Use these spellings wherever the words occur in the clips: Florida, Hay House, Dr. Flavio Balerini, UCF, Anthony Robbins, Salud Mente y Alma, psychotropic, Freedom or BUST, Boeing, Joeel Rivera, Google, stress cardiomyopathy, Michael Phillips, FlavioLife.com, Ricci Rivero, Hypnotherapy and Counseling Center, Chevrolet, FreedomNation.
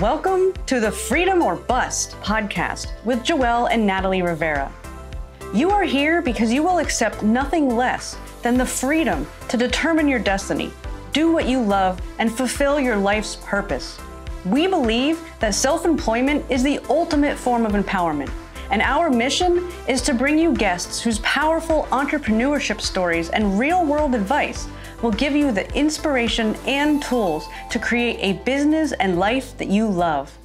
Welcome to the Freedom or Bust podcast with Joeel and Natalie Rivera. You are here because you will accept nothing less than the freedom to determine your destiny, do what you love, and fulfill your life's purpose. We believe that self-employment is the ultimate form of empowerment, and our mission is to bring you guests whose powerful entrepreneurship stories and real-world advice will give you the inspiration and tools to create a business and life that you love.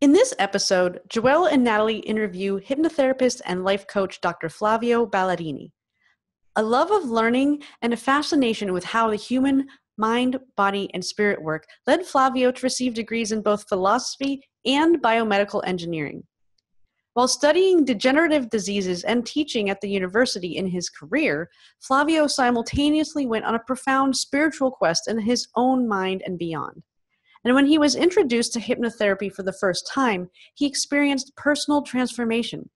In this episode, Joeel and Natalie interview hypnotherapist and life coach Dr. Flavio Balerini. A love of learning and a fascination with how the human mind, body, and spirit work led Flavio to receive degrees in both philosophy and biomedical engineering. While studying degenerative diseases and teaching at the university in his career, Flavio simultaneously went on a profound spiritual quest in his own mind and beyond. And when he was introduced to hypnotherapy for the first time, he experienced personal transformation.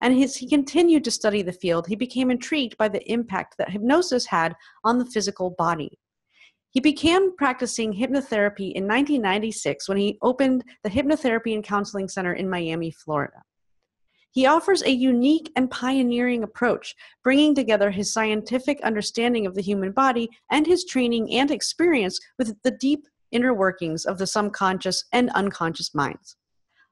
And as he continued to study the field, he became intrigued by the impact that hypnosis had on the physical body. He began practicing hypnotherapy in 1996 when he opened the Hypnotherapy and Counseling Center in Miami, Florida. He offers a unique and pioneering approach, bringing together his scientific understanding of the human body and his training and experience with the deep inner workings of the subconscious and unconscious minds.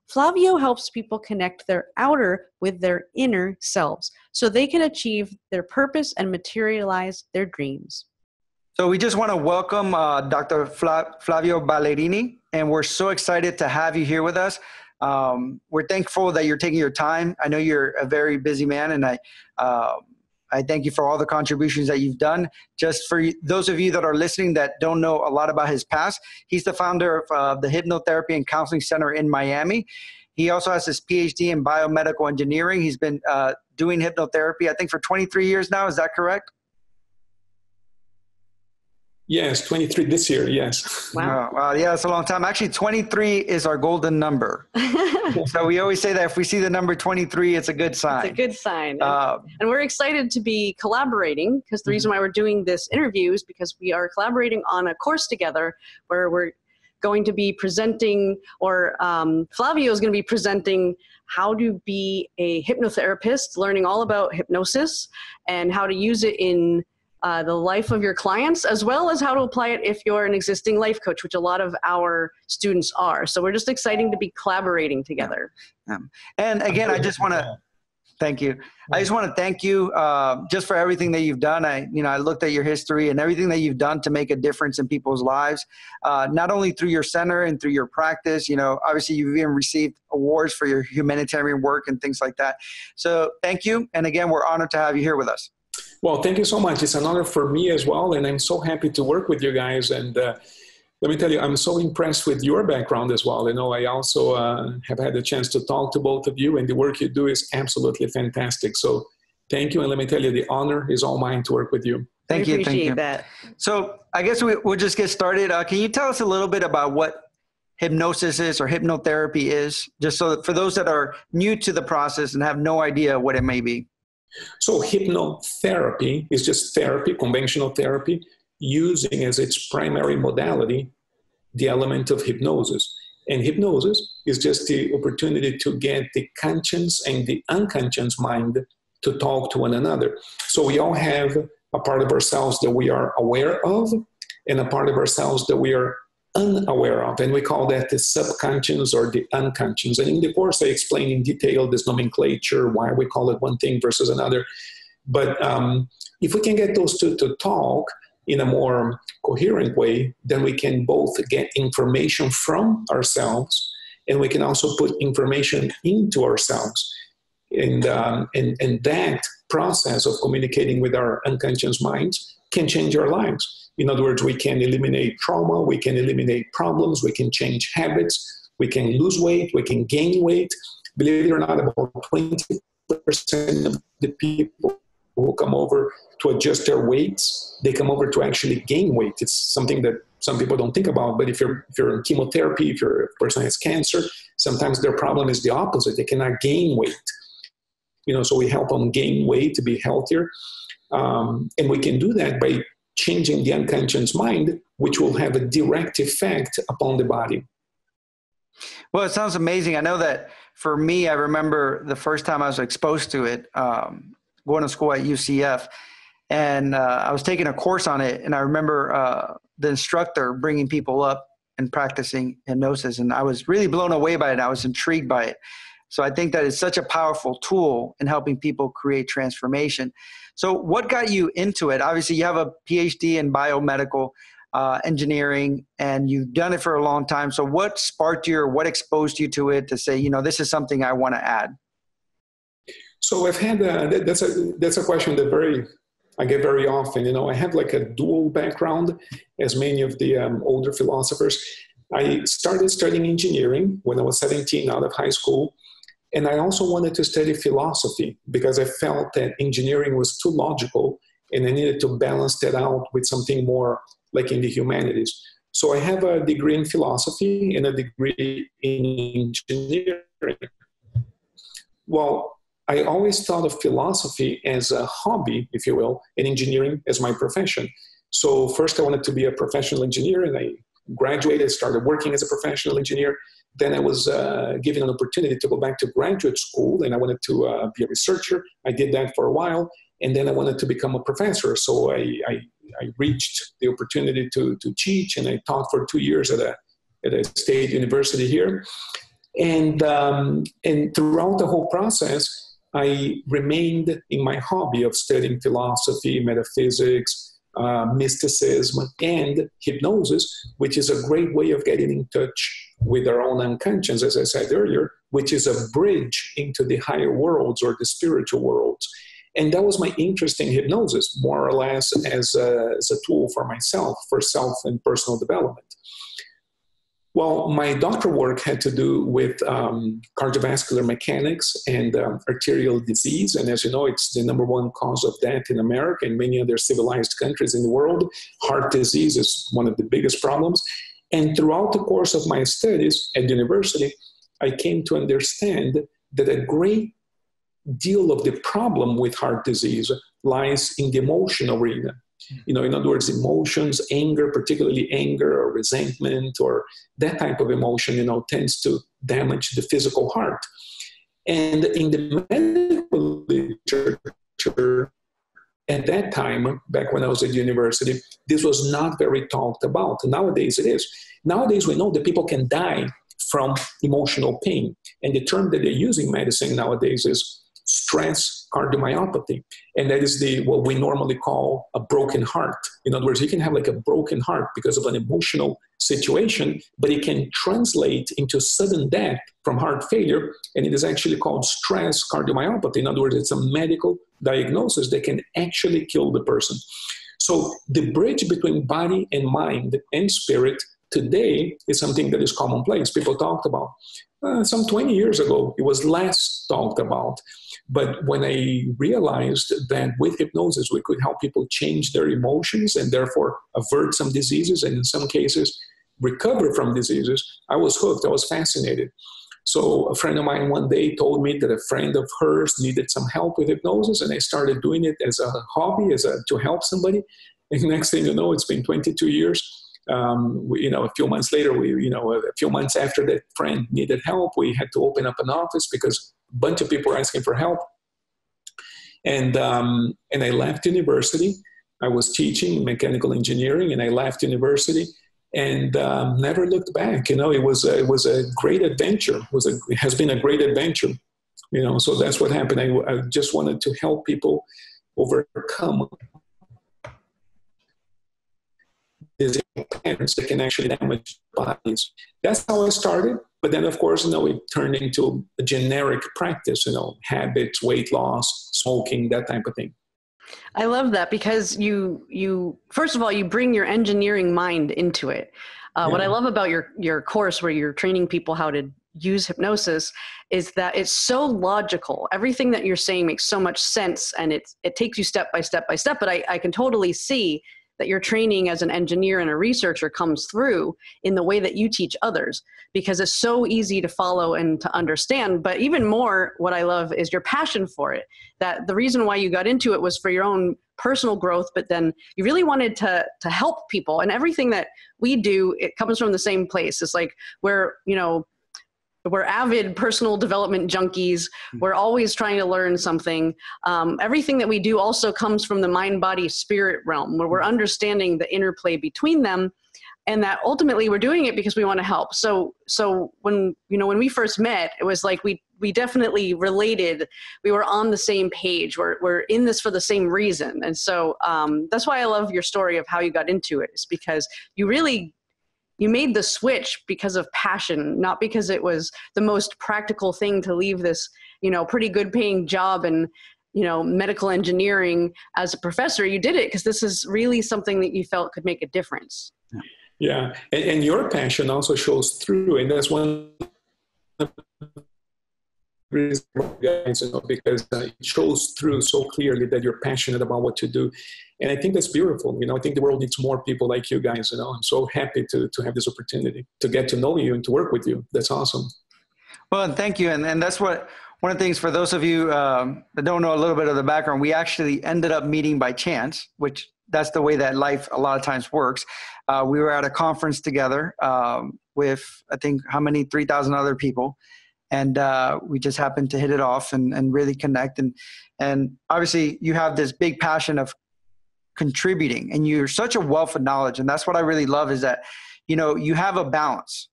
Flavio helps people connect their outer with their inner selves so they can achieve their purpose and materialize their dreams. So we just want to welcome Dr. Flavio Balerini, and we're so excited to have you here with us. We're thankful that you're taking your time. I know you're a very busy man, and I thank you for all the contributions that you've done. Just for those of you that are listening that don't know a lot about his past, he's the founder of the Hypnotherapy and Counseling Center in Miami. He also has his PhD in biomedical engineering. He's been doing hypnotherapy, I think, for 23 years now. Is that correct? Yes, 23 this year, yes. Wow. Wow. Yeah, it's a long time. Actually, 23 is our golden number. So we always say that if we see the number 23, it's a good sign. It's a good sign. And we're excited to be collaborating, because the reason why we're doing this interview is because we are collaborating on a course together where we're going to be presenting, or Flavio is going to be presenting how to be a hypnotherapist, learning all about hypnosis and how to use it in the life of your clients, as well as how to apply it if you're an existing life coach, which a lot of our students are. So we're just excited to be collaborating together. And again, I just want to thank you. I just want to thank you just for everything that you've done. I looked at your history and everything that you've done to make a difference in people's lives, not only through your center and through your practice. Obviously you've even received awards for your humanitarian work and things like that. So thank you. And again, we're honored to have you here with us. Well, thank you so much. It's an honor for me as well, and I'm so happy to work with you guys. And let me tell you, I'm so impressed with your background as well. I also have had a chance to talk to both of you, and the work you do is absolutely fantastic. So thank you, and let me tell you, the honor is all mine to work with you. Thank you. Thank you. That. So I guess we'll just get started. Can you tell us a little bit about what hypnosis is, or hypnotherapy is, just so that for those that are new to the process and have no idea what it may be? So hypnotherapy is just therapy, conventional therapy, using as its primary modality the element of hypnosis. And hypnosis is just the opportunity to get the conscious and the unconscious mind to talk to one another. So we all have a part of ourselves that we are aware of and a part of ourselves that we are unaware of. And we call that the subconscious or the unconscious. And in the course, I explain in detail this nomenclature, why we call it one thing versus another. But if we can get those two to talk in a more coherent way, then we can both get information from ourselves, and we can also put information into ourselves. And that process of communicating with our unconscious minds can change our lives. In other words, we can eliminate trauma, we can eliminate problems, we can change habits, we can lose weight, we can gain weight. Believe it or not, about 20% of the people who come over to adjust their weights, they come over to actually gain weight. It's something that some people don't think about, but if you're in chemotherapy, if your person has cancer, sometimes their problem is the opposite. They cannot gain weight. So we help them gain weight to be healthier. And we can do that by changing the unconscious mind, which will have a direct effect upon the body. Well, it sounds amazing. I know that for me, I remember the first time I was exposed to it, going to school at UCF, and I was taking a course on it. And I remember the instructor bringing people up and practicing hypnosis. And I was really blown away by it. I was intrigued by it. So I think that it's such a powerful tool in helping people create transformation. So what got you into it? Obviously, you have a PhD in biomedical engineering, and you've done it for a long time. So what sparked you, or what exposed you to it to say, you know, this is something I want to add? So I've had, that's a question that I get very often. You know, I have like a dual background, as many of the older philosophers. I started studying engineering when I was 17, out of high school. And I also wanted to study philosophy because I felt that engineering was too logical and I needed to balance that out with something more like in the humanities. So I have a degree in philosophy and a degree in engineering. Well, I always thought of philosophy as a hobby, if you will, and engineering as my profession. So first I wanted to be a professional engineer, and I graduated, started working as a professional engineer. Then I was given an opportunity to go back to graduate school, and I wanted to be a researcher. I did that for a while, and then I wanted to become a professor. So I reached the opportunity to teach, and I taught for 2 years at a state university here. And throughout the whole process, I remained in my hobby of studying philosophy, metaphysics, mysticism, and hypnosis, which is a great way of getting in touch with our own unconscious, as I said earlier, which is a bridge into the higher worlds or the spiritual worlds. And that was my interest in hypnosis, more or less as a tool for myself, for self and personal development. Well, my doctoral work had to do with cardiovascular mechanics and arterial disease. And as you know, it's the #1 cause of death in America and many other civilized countries in the world. Heart disease is one of the biggest problems. And throughout the course of my studies at university, I came to understand that a great deal of the problem with heart disease lies in the emotional arena. You know, in other words, emotions, anger, particularly anger or resentment or that type of emotion, you know, tends to damage the physical heart. And in the medical literature at that time, back when I was at university, this was not very talked about. Nowadays it is. Nowadays we know that people can die from emotional pain. And the term that they use in medicine nowadays is stress cardiomyopathy, and that is what we normally call a broken heart. In other words, you can have like a broken heart because of an emotional situation, but it can translate into sudden death from heart failure, and it is actually called stress cardiomyopathy. In other words, it's a medical diagnosis that can actually kill the person. So the bridge between body and mind and spirit today is something that is commonplace. People talked about. Some 20 years ago, it was less talked about. But when I realized that with hypnosis, we could help people change their emotions and therefore avert some diseases and in some cases recover from diseases, I was hooked. I was fascinated. So a friend of mine one day told me that a friend of hers needed some help with hypnosis, and I started doing it as a hobby, to help somebody. And next thing you know, it's been 22 years. A few months after that friend needed help, we had to open up an office because a bunch of people were asking for help. And I left university. I was teaching mechanical engineering, and I left university and never looked back. You know, it was a great adventure. It has been a great adventure. You know, so that's what happened. I just wanted to help people overcome is patterns that can actually damage bodies. That's how I started. But then, of course, you know, it turned into a generic practice, you know, habits, weight loss, smoking, that type of thing. I love that because you first of all, you bring your engineering mind into it. Yeah. What I love about your course where you're training people how to use hypnosis is that it's so logical. Everything that you're saying makes so much sense, and it takes you step by step by step. But I can totally see that your training as an engineer and a researcher comes through in the way that you teach others, because it's so easy to follow and to understand. But even more, what I love is your passion for it, that the reason why you got into it was for your own personal growth, but then you really wanted to help people. And everything that we do, it comes from the same place. It's like we're, you know, We're avid personal development junkies. We're always trying to learn something. Everything that we do also comes from the mind, body, spirit realm, where we're understanding the interplay between them, and that ultimately we're doing it because we want to help. So when, you know, when we first met, it was like we definitely related. We were on the same page. We're in this for the same reason. And so that's why I love your story of how you got into it, is because you made the switch because of passion, not because it was the most practical thing to leave this, you know, pretty good paying job and, you know, medical engineering as a professor. You did it because this is really something that you felt could make a difference. Yeah. And your passion also shows through. And that's one reason, guys, you know, because it shows through so clearly that you're passionate about what you do. And I think that's beautiful. You know, I think the world needs more people like you guys. You know, I'm so happy to have this opportunity to get to know you and to work with you. That's awesome. Well, and thank you. And that's what, one of the things for those of you that don't know a little bit of the background, we actually ended up meeting by chance, which that's the way that life a lot of times works. We were at a conference together with, I think, how many, 3,000 other people. And we just happened to hit it off and really connect. And obviously you have this big passion of contributing, and you're such a wealth of knowledge. And that's what I really love, is that, you know, you have a balance.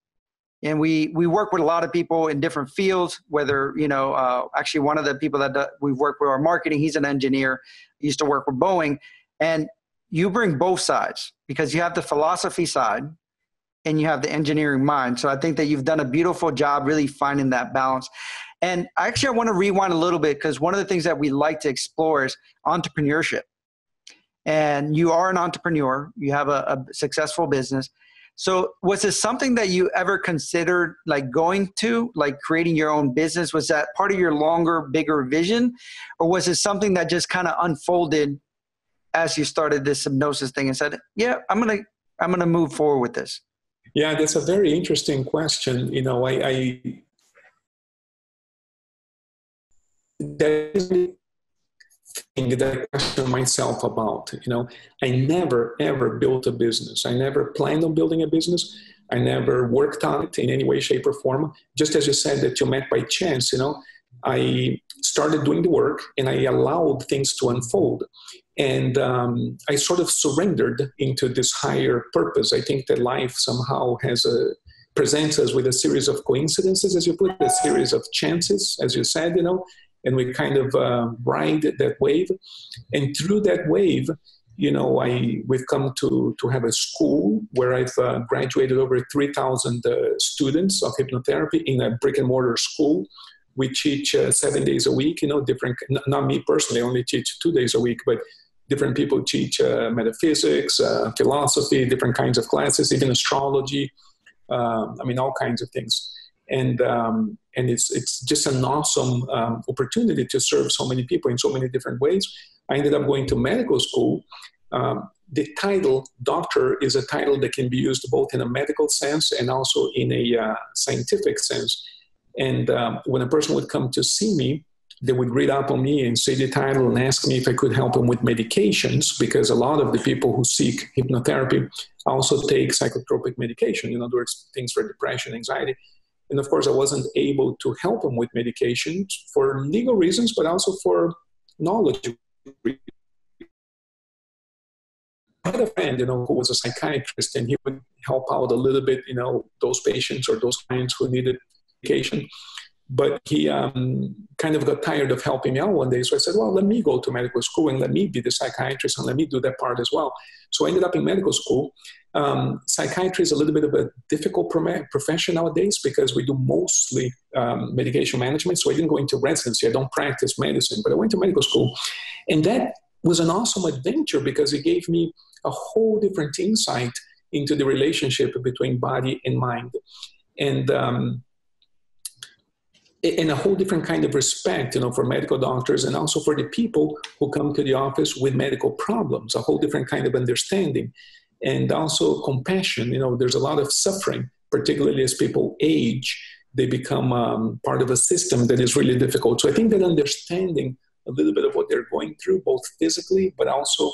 And we work with a lot of people in different fields, whether, you know, actually one of the people that we've worked with our marketing, he's an engineer, used to work with Boeing. And you bring both sides, because you have the philosophy side and you have the engineering mind. So I think that you've done a beautiful job really finding that balance. And actually, I want to rewind a little bit, because one of the things that we like to explore is entrepreneurship. And you are an entrepreneur. You have a successful business. So was this something that you ever considered, like going to, like creating your own business? Was that part of your longer, bigger vision? Or was it something that just kind of unfolded as you started this hypnosis thing and said, yeah, I'm going to move forward with this? Yeah, that's a very interesting question. You know, I that thing that I question myself about, you know, I never, ever built a business. I never planned on building a business. I never worked on it in any way, shape, or form. Just as you said that you met by chance, you know, I started doing the work and I allowed things to unfold. And I sort of surrendered into this higher purpose. I think that life somehow presents us with a series of coincidences, as you put it, a series of chances, as you said, you know, and we kind of ride that wave. And through that wave, you know, we've come to have a school where I've graduated over 3,000 students of hypnotherapy in a brick and mortar school. We teach 7 days a week, you know, different, not me personally, I only teach 2 days a week, but different people teach metaphysics, philosophy, different kinds of classes, even astrology, I mean, all kinds of things. And it's just an awesome opportunity to serve so many people in so many different ways. I ended up going to medical school. The title doctor is a title that can be used both in a medical sense and also in a scientific sense. And when a person would come to see me, they would read up on me and see the title and ask me if I could help them with medications, because a lot of the people who seek hypnotherapy also take psychotropic medication, in other words, things for depression, anxiety. And of course, I wasn't able to help them with medications for legal reasons, but also for knowledge. I had a friend, you know, who was a psychiatrist, and he would help out a little bit, you know, those patients or those clients who needed medication. But he kind of got tired of helping me out one day. So I said, well, let me go to medical school and let me be the psychiatrist and let me do that part as well. So I ended up in medical school. Psychiatry is a little bit of a difficult profession nowadays, because we do mostly medication management. So I didn't go into residency. I don't practice medicine, but I went to medical school. And that was an awesome adventure, because it gave me a whole different insight into the relationship between body and mind. And a whole different kind of respect, you know, for medical doctors and also for the people who come to the office with medical problems, a whole different kind of understanding and also compassion. You know, there's a lot of suffering, particularly as people age, they become part of a system that is really difficult. So I think that understanding a little bit of what they're going through, both physically, but also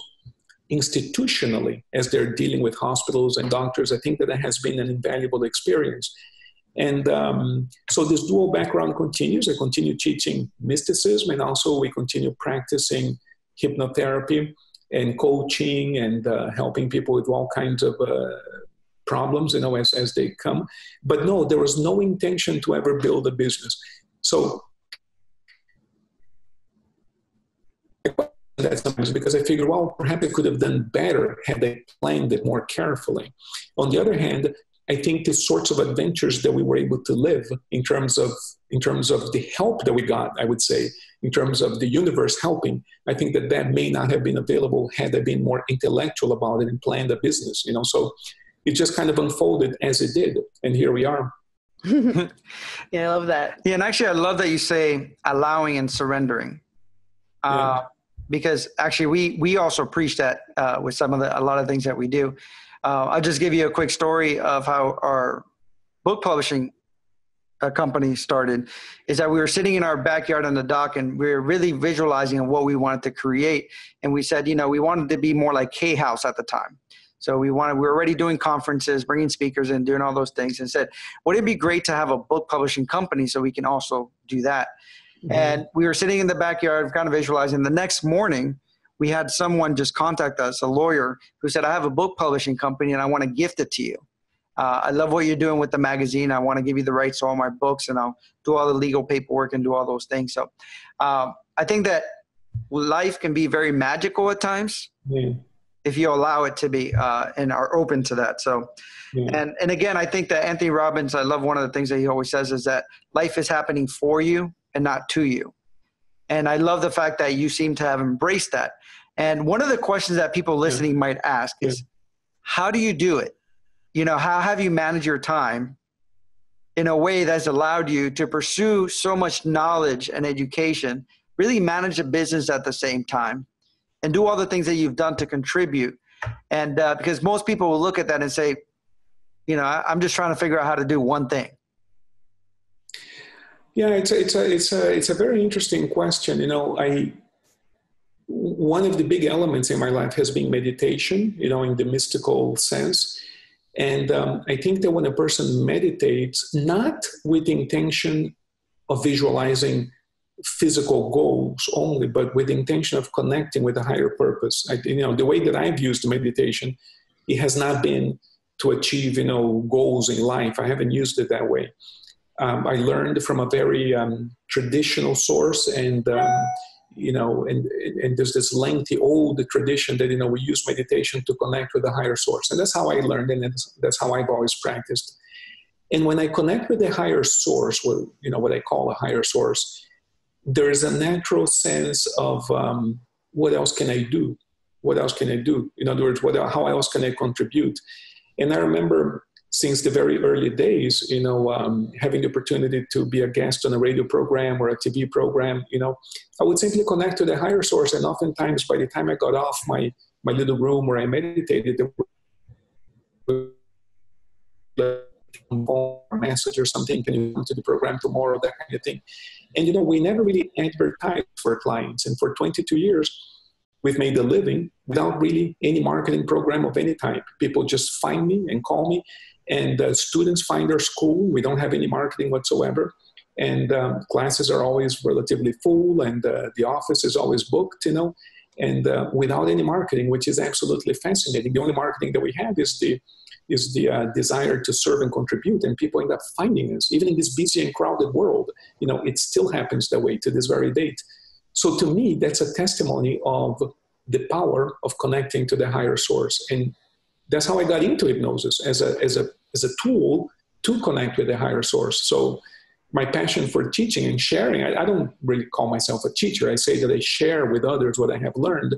institutionally as they're dealing with hospitals and doctors, I think that has been an invaluable experience. And so this dual background continues. I continue teaching mysticism, and also we continue practicing hypnotherapy and coaching and helping people with all kinds of problems, you know, as they come. But no, there was no intention to ever build a business. So that sometimes because I figured, well, perhaps I could have done better had I planned it more carefully. On the other hand, I think the sorts of adventures that we were able to live in terms of the help that we got, I would say, in terms of the universe helping, I think that that may not have been available had I been more intellectual about it and planned a business, you know. So it just kind of unfolded as it did, and here we are. Yeah, I love that. Yeah, and actually I love that you say allowing and surrendering. Yeah. Because actually we also preach that with a lot of things that we do. I'll just give you a quick story of how our book publishing company started, is that we were sitting in our backyard on the dock and we were really visualizing what we wanted to create. And we said, you know, we wanted to be more like Hay House at the time. So we were already doing conferences, bringing speakers and doing all those things, and said, would it be great to have a book publishing company so we can also do that? Mm-hmm. And we were sitting in the backyard kind of visualizing. The next morning, we had someone just contact us, a lawyer, who said, I have a book publishing company and I want to gift it to you. I love what you're doing with the magazine. I want to give you the rights to all my books, and I'll do all the legal paperwork and do all those things. So I think that life can be very magical at times. Yeah. If you allow it to be, and are open to that. So, yeah. And again, I think that Anthony Robbins, I love one of the things that he always says is that life is happening for you and not to you. And I love the fact that you seem to have embraced that. And one of the questions that people listening yeah. might ask is, yeah. how do you do it? You know, how have you managed your time in a way that's allowed you to pursue so much knowledge and education, really manage a business at the same time, and do all the things that you've done to contribute? And because most people will look at that and say, you know, I'm just trying to figure out how to do one thing. Yeah, it's a very interesting question. You know, one of the big elements in my life has been meditation, you know, in the mystical sense. And I think that when a person meditates, not with the intention of visualizing physical goals only, but with the intention of connecting with a higher purpose. You know, the way that I've used meditation, it has not been to achieve, you know, goals in life. I haven't used it that way. I learned from a very traditional source, and you know, and there's this lengthy old tradition that, you know, we use meditation to connect with the higher source. And that's how I learned, and that's how I've always practiced. And when I connect with the higher source, with, you know, what I call a higher source, there is a natural sense of what else can I do? What else can I do? In other words, how else can I contribute? And I remember since the very early days, you know, having the opportunity to be a guest on a radio program or a TV program, you know, I would simply connect to the higher source. And oftentimes by the time I got off my little room where I meditated, there was a message or something, can you come to the program tomorrow, that kind of thing. And, you know, we never really advertised for clients. And for 22 years, we've made a living without really any marketing program of any type. People just find me and call me. And students find our school. We don't have any marketing whatsoever. And classes are always relatively full, and the office is always booked, you know, and without any marketing, which is absolutely fascinating. The only marketing that we have is the desire to serve and contribute, and people end up finding us. Even in this busy and crowded world, you know, it still happens that way to this very date. So to me, that's a testimony of the power of connecting to the higher source. And that's how I got into hypnosis, as a tool to connect with the higher source. So my passion for teaching and sharing, I don't really call myself a teacher. I say that I share with others what I have learned.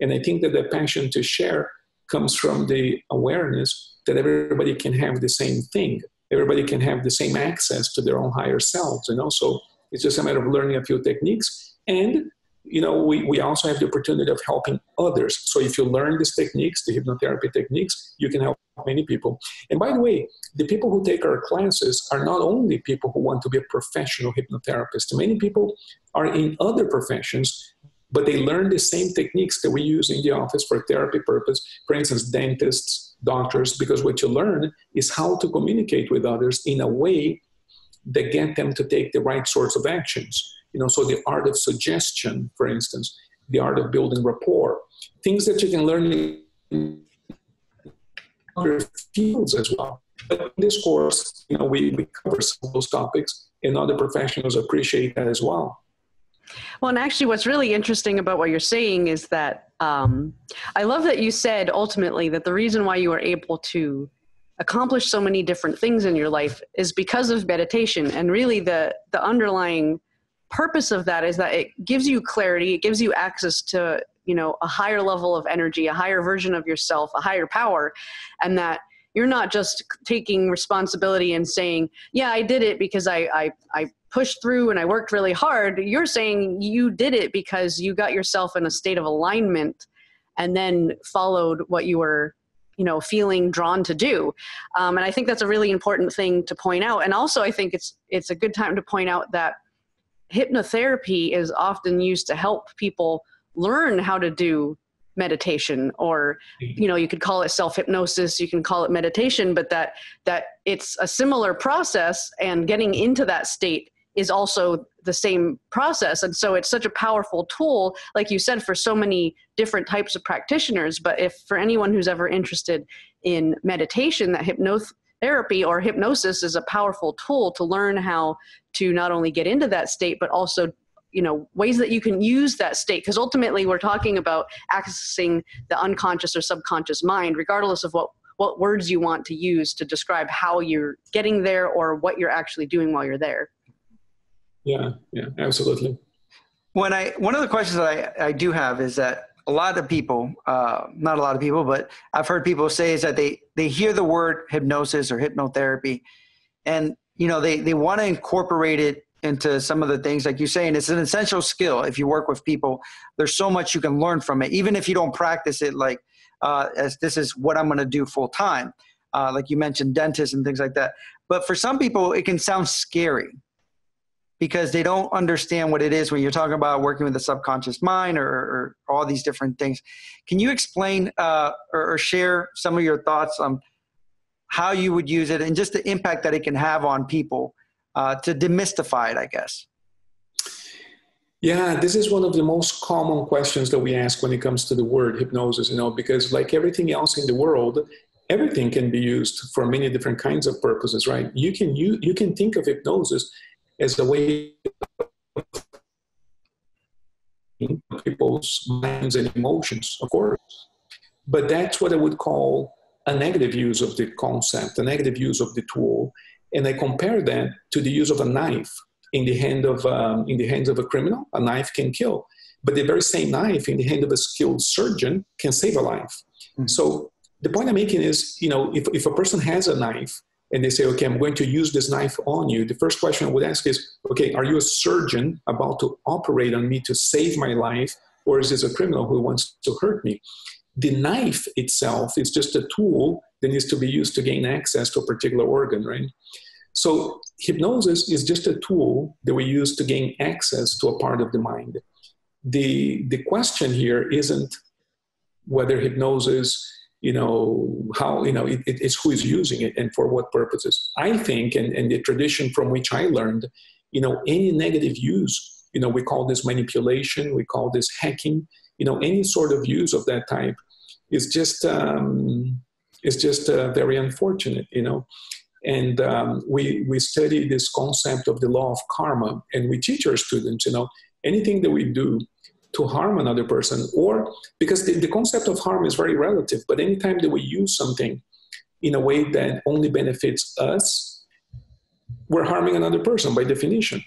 And I think that the passion to share comes from the awareness that everybody can have the same thing. Everybody can have the same access to their own higher selves. And also it's just a matter of learning a few techniques. And, you know, we also have the opportunity of helping others. So if you learn these techniques, the hypnotherapy techniques, you can help many people. And by the way, the people who take our classes are not only people who want to be a professional hypnotherapist. Many people are in other professions, but they learn the same techniques that we use in the office for therapy purpose. For instance, dentists, doctors, because what you learn is how to communicate with others in a way that get them to take the right sorts of actions. You know, so the art of suggestion, for instance, the art of building rapport, things that you can learn in other fields as well. But in this course, you know, we cover some of those topics, and other professionals appreciate that as well. Well, and actually what's really interesting about what you're saying is that I love that you said ultimately that the reason why you were able to accomplish so many different things in your life is because of meditation. And really the underlying purpose of that is that it gives you clarity, it gives you access to, you know, a higher level of energy, a higher version of yourself, a higher power, and that you're not just taking responsibility and saying, yeah, I did it because I pushed through and I worked really hard. You're saying you did it because you got yourself in a state of alignment and then followed what you were, you know, feeling drawn to do. And I think that's a really important thing to point out. And also I think it's a good time to point out that hypnotherapy is often used to help people learn how to do meditation, or, you know, you could call it self-hypnosis, you can call it meditation, but that it's a similar process, and getting into that state is also the same process. And so it's such a powerful tool, like you said, for so many different types of practitioners. But if for anyone who's ever interested in meditation, that hypnotherapy or hypnosis is a powerful tool to learn how to not only get into that state, but also, you know, ways that you can use that state. Because ultimately we're talking about accessing the unconscious or subconscious mind, regardless of what words you want to use to describe how you're getting there or what you're actually doing while you're there. Yeah, absolutely. One of the questions that I do have is that a lot of people, not a lot of people, but I've heard people say is that they hear the word hypnosis or hypnotherapy, and, you know, they want to incorporate it into some of the things like you say, and it's an essential skill. If you work with people, there's so much you can learn from it, even if you don't practice it, like as this is what I'm going to do full time. Like you mentioned, dentists and things like that. But for some people, it can sound scary because they don't understand what it is when you're talking about working with the subconscious mind or all these different things. Can you explain or share some of your thoughts on how you would use it and just the impact that it can have on people? To demystify it, I guess. Yeah, this is one of the most common questions that we ask when it comes to the word hypnosis, you know, because like everything else in the world, everything can be used for many different kinds of purposes, right? You can think of hypnosis as a way of people's minds and emotions, of course. But that's what I would call a negative use of the concept, a negative use of the tool. And I compare that to the use of a knife in the hand of in the hands of a criminal. A knife can kill, but the very same knife in the hand of a skilled surgeon can save a life. Mm-hmm. So the point I'm making is, you know, if a person has a knife and they say, okay, I'm going to use this knife on you, the first question I would ask is, okay, are you a surgeon about to operate on me to save my life, or is this a criminal who wants to hurt me? The knife itself is just a tool that needs to be used to gain access to a particular organ, right? So hypnosis is just a tool that we use to gain access to a part of the mind. The question here isn't whether hypnosis, you know, how, you know, it's who is using it and for what purposes. I think, and the tradition from which I learned, you know, any negative use, you know, we call this manipulation, we call this hacking, you know, any sort of use of that type is just, very unfortunate, you know. And we study this concept of the law of karma, and we teach our students, you know, anything that we do to harm another person, or because the concept of harm is very relative, but anytime that we use something in a way that only benefits us, we're harming another person by definition.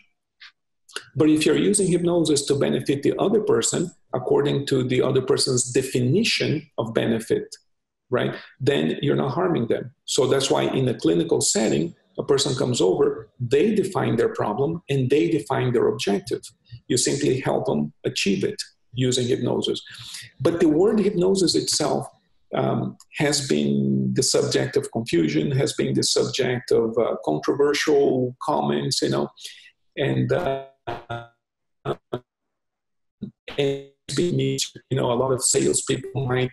But if you're using hypnosis to benefit the other person, according to the other person's definition of benefit, right, then you're not harming them. So that's why in a clinical setting, a person comes over, they define their problem and they define their objective. You simply help them achieve it using hypnosis. But the word hypnosis itself has been the subject of confusion, has been the subject of controversial comments, you know, and you know, a lot of salespeople might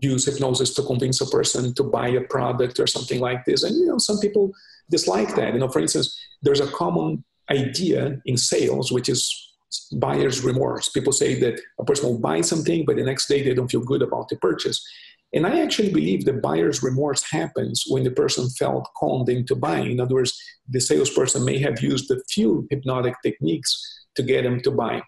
use hypnosis to convince a person to buy a product or something like this. And, you know, some people dislike that. You know, for instance, there's a common idea in sales, which is buyer's remorse. People say that a person will buy something, but the next day they don't feel good about the purchase. And I actually believe that buyer's remorse happens when the person felt conned into buying. In other words, the salesperson may have used a few hypnotic techniques to get them to buy.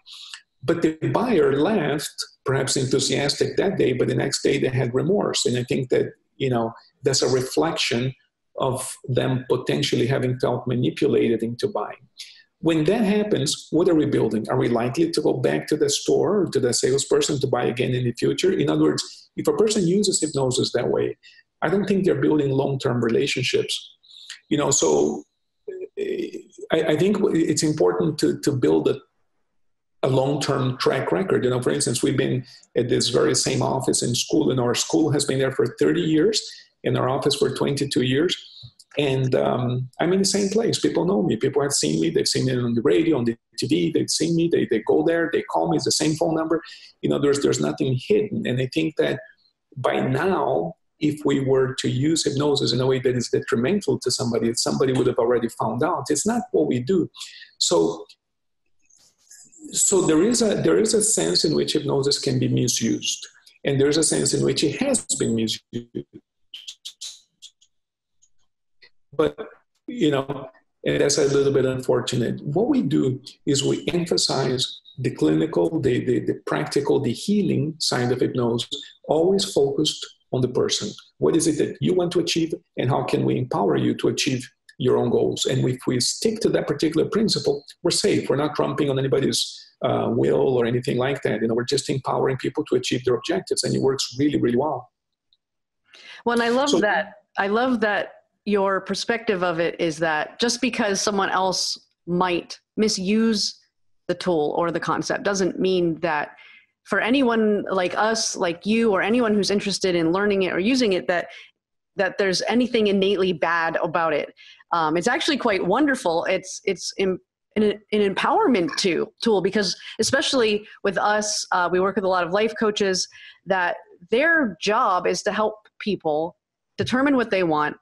But the buyer left, perhaps enthusiastic that day, but the next day they had remorse. And I think that, you know, that's a reflection of them potentially having felt manipulated into buying. When that happens, what are we building? Are we likely to go back to the store or to the salesperson to buy again in the future? In other words, if a person uses hypnosis that way, I don't think they're building long-term relationships. You know, so I think it's important to build a long-term track record. You know, for instance, we've been at this very same office in school, and our school has been there for 30 years, and our office for 22 years. And I'm in the same place. People know me. People have seen me. They've seen me on the radio, on the TV. They've seen me. They go there. They call me. It's the same phone number. You know, there's nothing hidden. And I think that by now, if we were to use hypnosis in a way that is detrimental to somebody, somebody would have already found out. It's not what we do. So there is a sense in which hypnosis can be misused. And there's a sense in which it has been misused. But, you know, and that's a little bit unfortunate. What we do is we emphasize the clinical, the practical, the healing side of hypnosis, always focused on the person. What is it that you want to achieve, and how can we empower you to achieve your own goals? And if we stick to that particular principle, we're safe. We're not trumping on anybody's will or anything like that. You know, we're just empowering people to achieve their objectives, and it works really, really well. Well, and I love that. I love that. Your perspective of it is that just because someone else might misuse the tool or the concept doesn't mean that for anyone like us, like you, or anyone who's interested in learning it or using it, that there's anything innately bad about it. It's actually quite wonderful. It's an empowerment tool, because especially with us, we work with a lot of life coaches that their job is to help people determine what they want,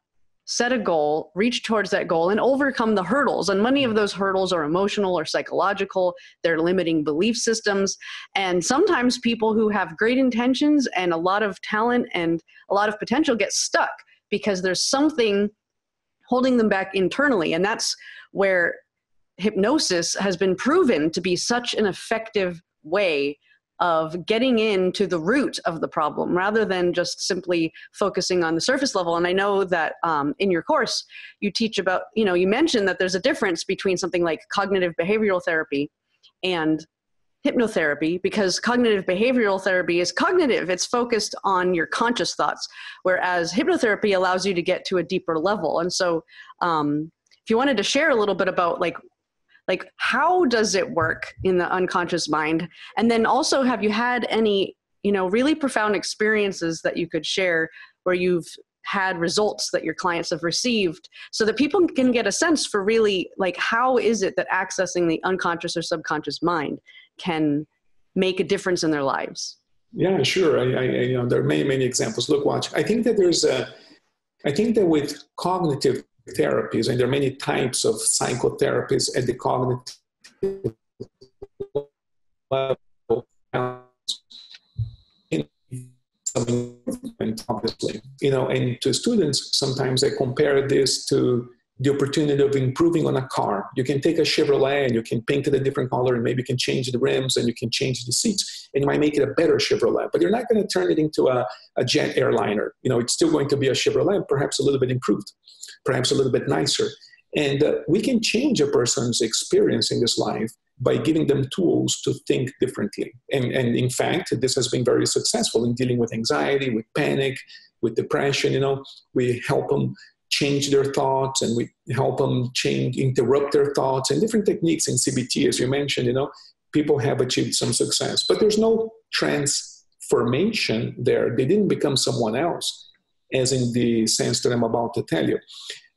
set a goal, reach towards that goal, and overcome the hurdles. And many of those hurdles are emotional or psychological. They're limiting belief systems. And sometimes people who have great intentions and a lot of talent and a lot of potential get stuck because there's something holding them back internally. And that's where hypnosis has been proven to be such an effective way of getting into the root of the problem rather than just simply focusing on the surface level. And I know that in your course, you teach about, you know, you mentioned that there's a difference between something like cognitive behavioral therapy and hypnotherapy, because cognitive behavioral therapy is cognitive. It's focused on your conscious thoughts, whereas hypnotherapy allows you to get to a deeper level. And so if you wanted to share a little bit about like how does it work in the unconscious mind? And then also, have you had any, you know, really profound experiences that you could share where you've had results that your clients have received, so that people can get a sense for really like, how is it that accessing the unconscious or subconscious mind can make a difference in their lives? Yeah, sure. You know, there are many, many examples. Look, watch. I think that I think that with cognitive therapies, and there are many types of psychotherapies at the cognitive level, obviously, you know, and to students, sometimes I compare this to the opportunity of improving on a car. You can take a Chevrolet and you can paint it a different color, and maybe you can change the rims and you can change the seats, and you might make it a better Chevrolet, but you're not going to turn it into a jet airliner. You know, it's still going to be a Chevrolet, perhaps a little bit improved, perhaps a little bit nicer. And we can change a person's experience in this life by giving them tools to think differently. And in fact, this has been very successful in dealing with anxiety, with panic, with depression. You know, we help them change their thoughts, and we help them interrupt their thoughts, and different techniques in CBT, as you mentioned. You know, people have achieved some success, but there's no transformation there. They didn't become someone else, as in the sense that I'm about to tell you.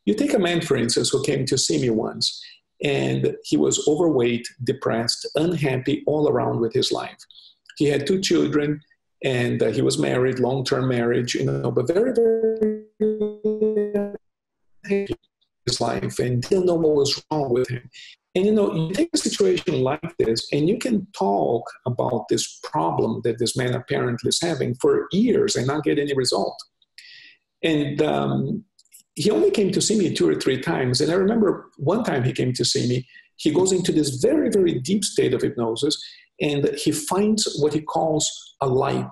You take a man, for instance, who came to see me once, and he was overweight, depressed, unhappy all around with his life. He had two children, and he was married, long-term marriage, you know, but very, very happy his life, and didn't know what was wrong with him. And, you know, you take a situation like this, and you can talk about this problem that this man apparently is having for years and not get any result. And he only came to see me 2 or 3 times. And I remember one time he came to see me, he goes into this very, very deep state of hypnosis, and he finds what he calls a light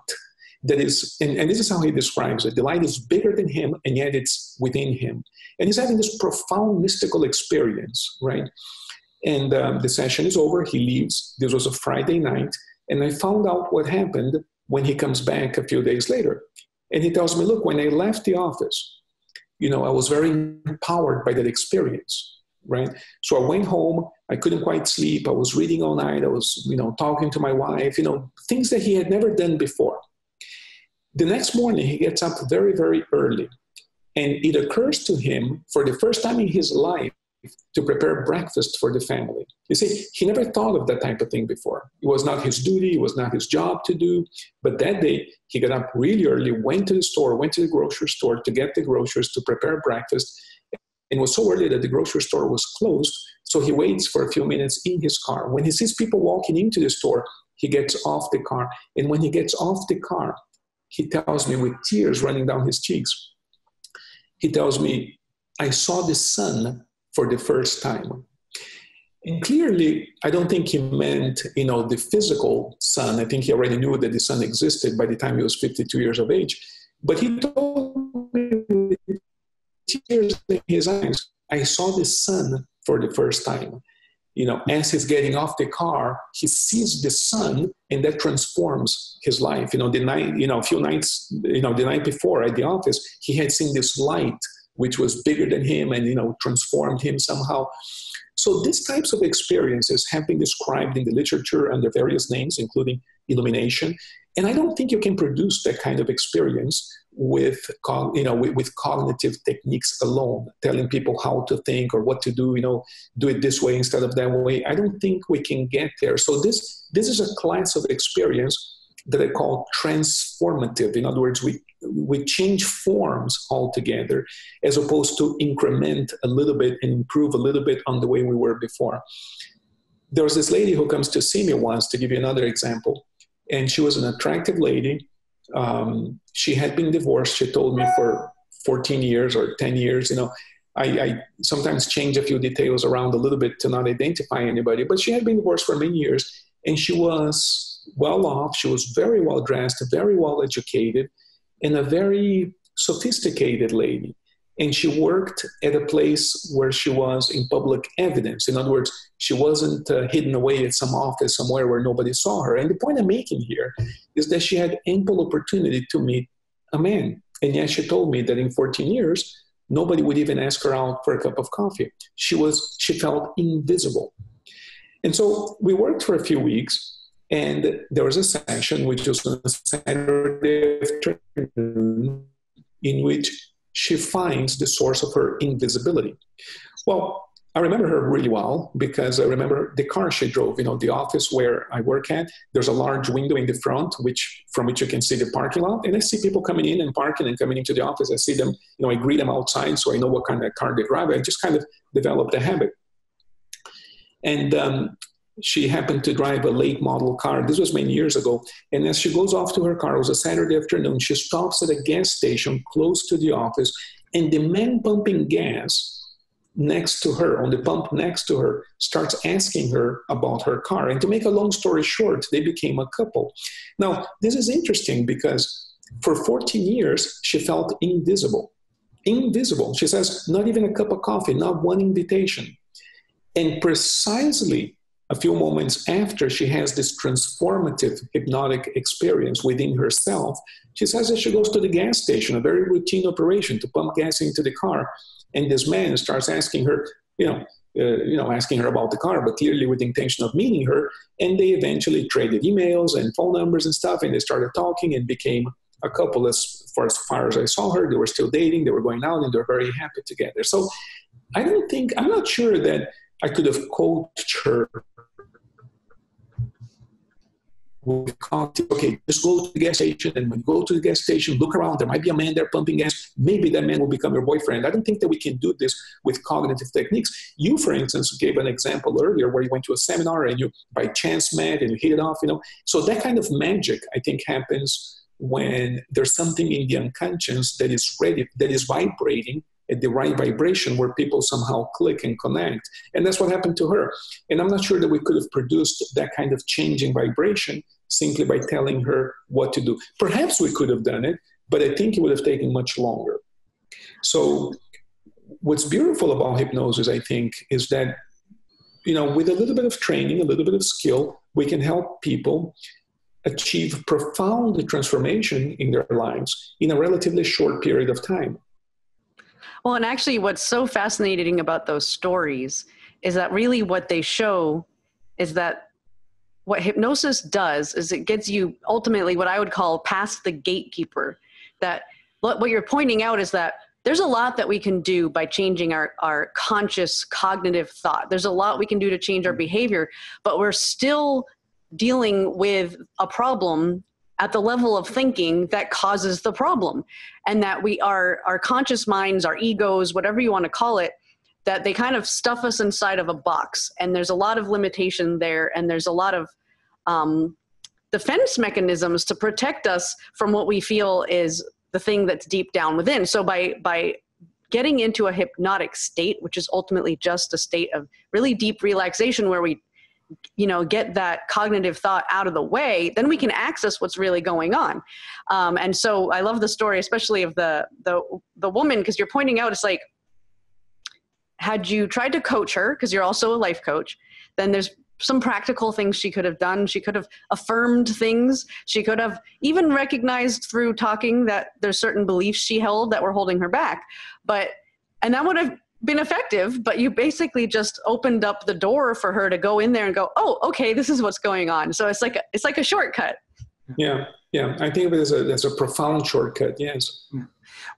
that is, and this is how he describes it, the light is bigger than him, and yet it's within him. And he's having this profound mystical experience, right? And the session is over, he leaves. This was a Friday night, and I found out what happened when he comes back a few days later. And he tells me, look, when I left the office, you know, I was very empowered by that experience, right? So I went home, I couldn't quite sleep, I was reading all night, I was, you know, talking to my wife, you know, things that he had never done before. The next morning, he gets up very, very early, and it occurs to him for the first time in his life to prepare breakfast for the family. You see, he never thought of that type of thing before. It was not his duty, it was not his job to do, but that day he got up really early, went to the store, went to the grocery store to get the groceries, to prepare breakfast, and it was so early that the grocery store was closed, so he waits for a few minutes in his car. When he sees people walking into the store, he gets off the car, and when he gets off the car, he tells me with tears running down his cheeks, he tells me, I saw the sun for the first time. And clearly, I don't think he meant, you know, the physical sun. I think he already knew that the sun existed by the time he was 52 years of age. But he told me with tears in his eyes, I saw the sun for the first time. You know, as he's getting off the car, he sees the sun, and that transforms his life. You know, the night, you know, a few nights, you know, the night before at the office, he had seen this light which was bigger than him and, you know, transformed him somehow. So these types of experiences have been described in the literature under various names, including illumination. And I don't think you can produce that kind of experience with, you know, with cognitive techniques alone, telling people how to think or what to do, you know, do it this way instead of that way. I don't think we can get there. So this is a class of experience that I call transformative. In other words, we change forms altogether as opposed to increment a little bit and improve a little bit on the way we were before. There was this lady who comes to see me once, to give you another example, and she was an attractive lady. She had been divorced, she told me, for 14 years or 10 years, you know. I sometimes change a few details around a little bit to not identify anybody, but she had been divorced for many years, and she was well off, she was very well dressed, very well educated, and a very sophisticated lady. And she worked at a place where she was in public evidence. In other words, she wasn't hidden away at some office somewhere where nobody saw her. And the point I'm making here is that she had ample opportunity to meet a man. And yet she told me that in 14 years, nobody would even ask her out for a cup of coffee. She felt invisible. And so we worked for a few weeks. And there was a session, which was on Saturday afternoon, in which she finds the source of her invisibility. Well, I remember her really well because I remember the car she drove. You know, the office where I work at, there's a large window in the front from which you can see the parking lot. And I see people coming in and parking and coming into the office. I see them, you know, I greet them outside so I know what kind of car they drive. I just kind of developed a habit. And she happened to drive a late model car. This was many years ago. And as she goes off to her car, it was a Saturday afternoon, she stops at a gas station close to the office, and the man pumping gas next to her, on the pump next to her, starts asking her about her car. And to make a long story short, they became a couple. Now, this is interesting because for 14 years, she felt invisible. Invisible. She says, not even a cup of coffee, not one invitation. And precisely a few moments after she has this transformative hypnotic experience within herself, she says that she goes to the gas station, a very routine operation to pump gas into the car, and this man starts asking her, asking her about the car, but clearly with the intention of meeting her, and they eventually traded emails and phone numbers and stuff, and they started talking and became a couple. As far as I saw her, they were still dating, they were going out, and they were very happy together. So I'm not sure that I could have coached her We can't, okay, just go to the gas station, and when you go to the gas station, look around, there might be a man there pumping gas, maybe that man will become your boyfriend. I don't think that we can do this with cognitive techniques. You, for instance, gave an example earlier where you went to a seminar and you by chance met and you hit it off, you know. So that kind of magic, I think, happens when there's something in the unconscious that is ready, that is vibrating at the right vibration where people somehow click and connect. And that's what happened to her. And I'm not sure that we could have produced that kind of change in vibration simply by telling her what to do. Perhaps we could have done it, but I think it would have taken much longer. So what's beautiful about hypnosis, I think, is that, you know, with a little bit of training, a little bit of skill, we can help people achieve profound transformation in their lives in a relatively short period of time. Well, and actually what's so fascinating about those stories is that really what they show is that what hypnosis does is it gets you ultimately what I would call past the gatekeeper. That what you're pointing out is that there's a lot that we can do by changing our conscious cognitive thought. There's a lot we can do to change our behavior, but we're still dealing with a problem at the level of thinking that causes the problem. And that we are, our conscious minds, our egos, whatever you want to call it, that they kind of stuff us inside of a box, and there's a lot of limitation there, and there's a lot of defense mechanisms to protect us from what we feel is the thing that's deep down within. So by getting into a hypnotic state, which is ultimately just a state of really deep relaxation where we, you know, get that cognitive thought out of the way, then we can access what's really going on. And so I love the story, especially of the woman, because you're pointing out, it's like, had you tried to coach her, because you're also a life coach, then there's some practical things she could have done. She could have affirmed things. She could have even recognized through talking that there's certain beliefs she held that were holding her back. But, and that would have been effective, but you basically just opened up the door for her to go in there and go, oh, okay, this is what's going on. So it's like a shortcut. Yeah. Yeah. I think of it as a profound shortcut. Yes. Yeah.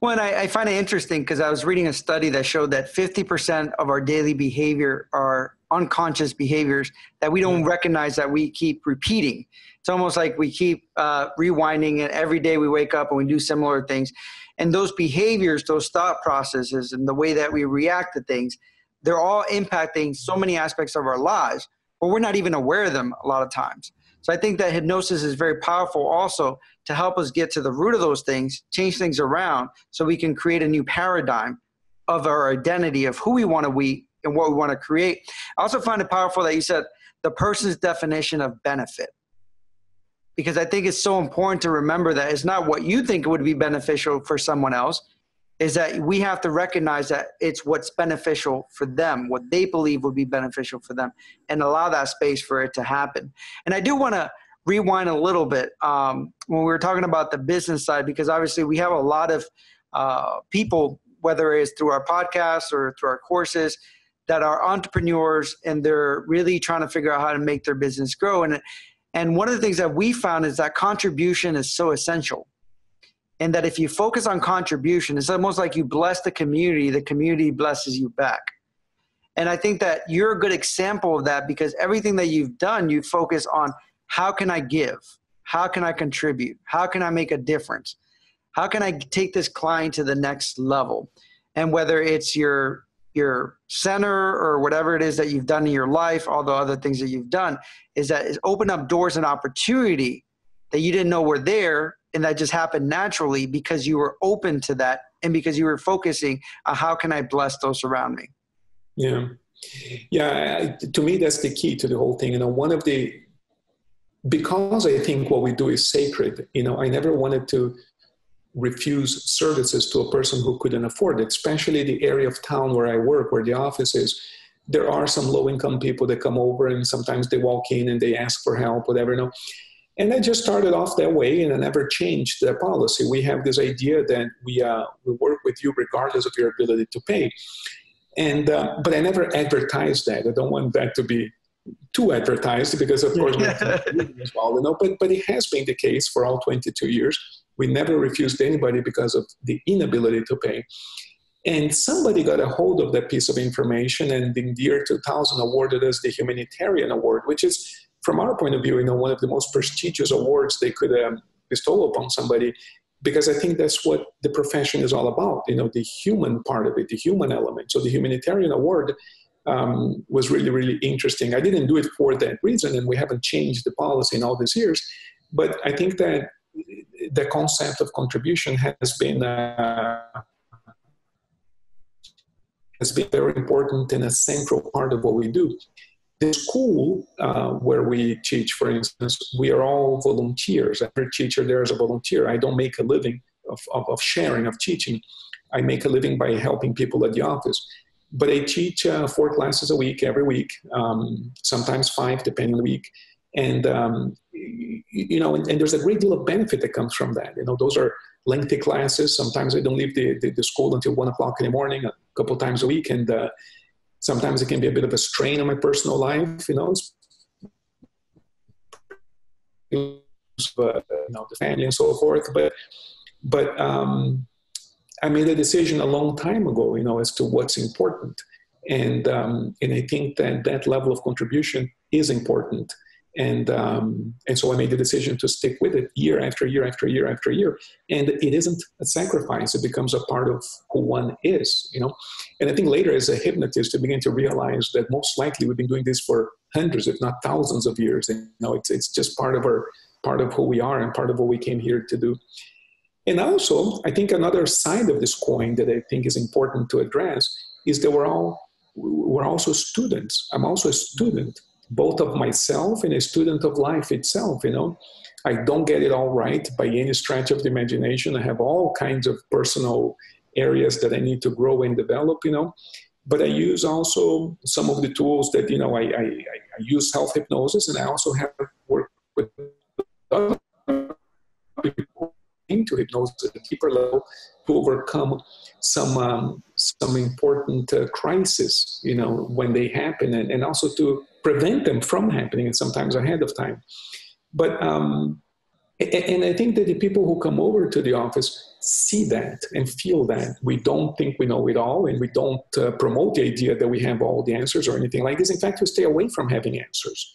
Well, and I find it interesting because I was reading a study that showed that 50% of our daily behavior are unconscious behaviors that we don't recognize that we keep repeating. It's almost like we keep rewinding it every day we wake up and we do similar things. And those behaviors, those thought processes and the way that we react to things, they're all impacting so many aspects of our lives, but we're not even aware of them a lot of times. So I think that hypnosis is very powerful also to help us get to the root of those things, change things around so we can create a new paradigm of our identity of who we want to be and what we want to create. I also find it powerful that you said the person's definition of benefit, because I think it's so important to remember that it's not what you think would be beneficial for someone else, is that we have to recognize that it's what's beneficial for them, what they believe would be beneficial for them, and allow that space for it to happen. And I do want to rewind a little bit when we were talking about the business side, because obviously we have a lot of people, whether it's through our podcasts or through our courses, that are entrepreneurs and they're really trying to figure out how to make their business grow. And one of the things that we found is that contribution is so essential. And that if you focus on contribution, it's almost like you bless the community blesses you back. And I think that you're a good example of that because everything that you've done, you focus on how can I give? How can I contribute? How can I make a difference? How can I take this client to the next level? And whether it's your center or whatever it is that you've done in your life, all the other things that you've done, is that it's opened up doors and opportunity that you didn't know were there. And that just happened naturally because you were open to that and because you were focusing on how can I bless those around me? Yeah. Yeah. To me, that's the key to the whole thing. You know, one of the, because I think what we do is sacred, you know, I never wanted to refuse services to a person who couldn't afford it, especially the area of town where I work, where the office is. There are some low-income people that come over and sometimes they walk in and they ask for help, whatever, you know. And I just started off that way, and I never changed the policy. We have this idea that we work with you regardless of your ability to pay. And but I never advertised that. I don't want that to be too advertised because, of course, as well, you know. But it has been the case for all 22 years. We never refused anybody because of the inability to pay. And somebody got a hold of that piece of information, and in the year 2000 awarded us the Humanitarian Award, which is from our point of view, you know, one of the most prestigious awards they could bestow upon somebody, because I think that's what the profession is all about, you know, the human part of it, the human element. So the humanitarian award was really, really interesting. I didn't do it for that reason, and we haven't changed the policy in all these years, but I think that the concept of contribution has been very important and a central part of what we do. The school where we teach, for instance, we are all volunteers. Every teacher there is a volunteer. I don't make a living of sharing, of teaching. I make a living by helping people at the office. But I teach 4 classes a week, every week, sometimes 5, depending on the week. And, you know, and there's a great deal of benefit that comes from that. You know, those are lengthy classes. Sometimes I don't leave the school until 1 o'clock in the morning, a couple times a week. And sometimes it can be a bit of a strain on my personal life, you know, but, you know, the family and so forth. But I made a decision a long time ago, you know, as to what's important. And I think that that level of contribution is important. And so I made the decision to stick with it year after year after year after year. And it isn't a sacrifice. It becomes a part of who one is, you know. And I think later as a hypnotist, I began to realize that most likely we've been doing this for hundreds, if not thousands of years. And, you know, it's just part of who we are and part of what we came here to do. And also, I think another side of this coin that I think is important to address is that we're also students. I'm also a student, both of myself and a student of life itself, you know. I don't get it all right by any stretch of the imagination. I have all kinds of personal areas that I need to grow and develop, you know. But I use also some of the tools that, you know, I use self-hypnosis, and I also have worked with other people into hypnosis at a deeper level to overcome some important crises, you know, when they happen, and also to prevent them from happening, and sometimes ahead of time. But, and I think that the people who come over to the office see that and feel that. We don't think we know it all, and we don't promote the idea that we have all the answers or anything like this. In fact, we stay away from having answers.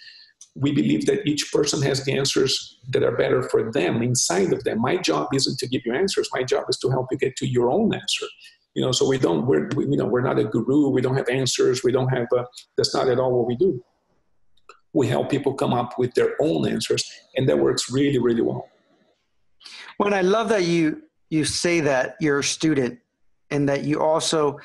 We believe that each person has the answers that are better for them, inside of them. My job isn't to give you answers. My job is to help you get to your own answer. You know, so we're not a guru. We don't have answers. We don't have, that's not at all what we do. We help people come up with their own answers, and that works really, really well. Well, and I love that you say that you're a student, and that you also,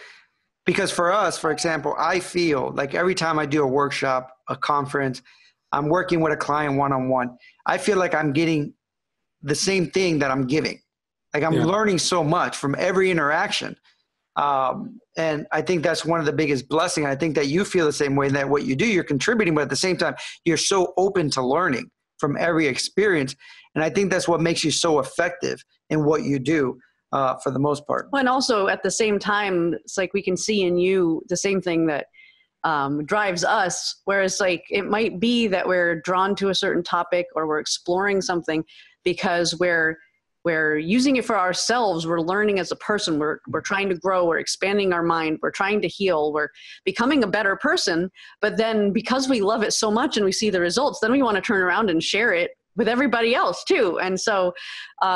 because for us, for example, I feel like every time I do a workshop, a conference, I'm working with a client one-on-one, I feel like I'm getting the same thing that I'm giving. Like I'm learning so much from every interaction. And I think that's one of the biggest blessings. I think that you feel the same way, that what you do, you're contributing, but at the same time, you're so open to learning from every experience. And I think that's what makes you so effective in what you do for the most part. Well, and also at the same time, it's like we can see in you the same thing that drives us, whereas like it might be that we're drawn to a certain topic or we're exploring something because we're using it for ourselves. We're learning as a person. We're trying to grow. We're expanding our mind. We're trying to heal. We're becoming a better person. But then because we love it so much and we see the results, then we want to turn around and share it with everybody else too. And so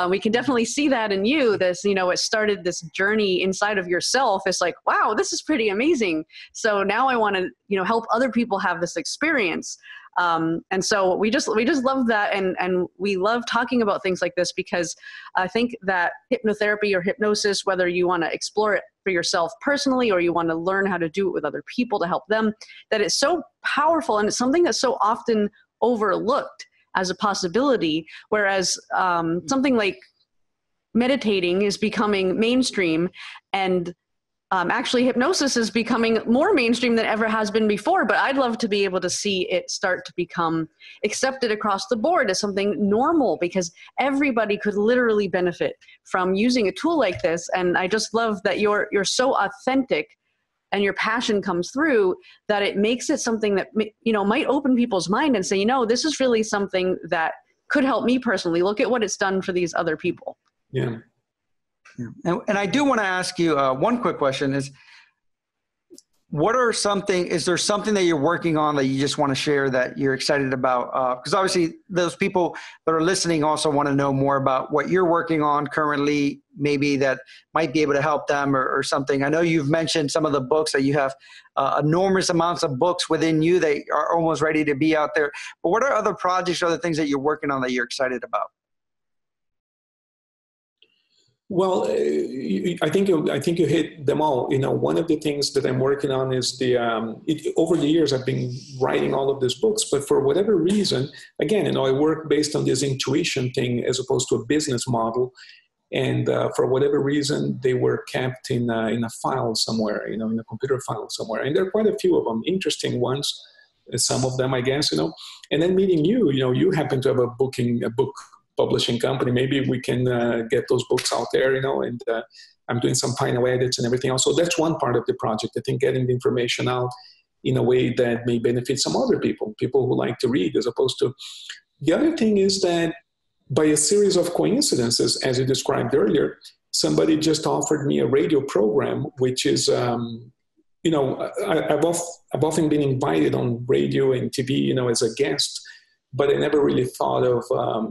we can definitely see that in you. This, you know, it started this journey inside of yourself. It's like, wow, this is pretty amazing. So now I want to, you know, help other people have this experience. And so we just love that. And we love talking about things like this, because I think that hypnotherapy or hypnosis, whether you want to explore it for yourself personally, or you want to learn how to do it with other people to help them, that it's so powerful. And it's something that's so often overlooked as a possibility, whereas something like meditating is becoming mainstream, and actually hypnosis is becoming more mainstream than ever has been before. But I'd love to be able to see it start to become accepted across the board as something normal, because everybody could literally benefit from using a tool like this. And I just love that you're so authentic, and your passion comes through, that it makes it something that, you know, might open people's mind and say, you know, this is really something that could help me personally. Look at what it's done for these other people. Yeah. And I do want to ask you one quick question is, What are something, is there something that you're working on that you just want to share that you're excited about? Because obviously those people that are listening also want to know more about what you're working on currently, maybe that might be able to help them or something. I know you've mentioned some of the books that you have, enormous amounts of books within you that are almost ready to be out there. But what are other projects or other things that you're working on that you're excited about? Well, I think you hit them all. You know, one of the things that I'm working on is the, over the years, I've been writing all of these books, but for whatever reason, again, you know, I work based on this intuition thing as opposed to a business model. And for whatever reason, they were kept in a file somewhere, you know, in a computer file somewhere. And there are quite a few of them, interesting ones, some of them, I guess, you know. And then meeting you, you know, you happen to have a book publishing company. Maybe we can get those books out there, you know, and I'm doing some final edits and everything else. So that's one part of the project. I think getting the information out in a way that may benefit some other people, people who like to read as opposed to. The other thing is that by a series of coincidences, as you described earlier, somebody just offered me a radio program, which is, you know, I've often been invited on radio and TV, you know, as a guest, but I never really thought of,